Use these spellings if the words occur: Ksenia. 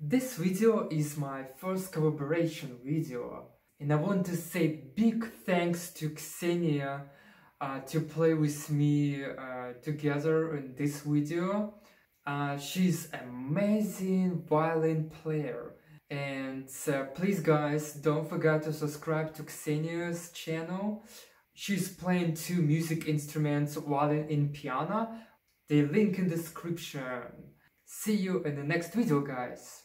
This video is my first collaboration video, and I want to say big thanks to Ksenia to play with me together in this video. She's an amazing violin player, and please guys, don't forget to subscribe to Ksenia's channel. She's playing two music instruments, violin and piano. The link in the description. See you in the next video, guys.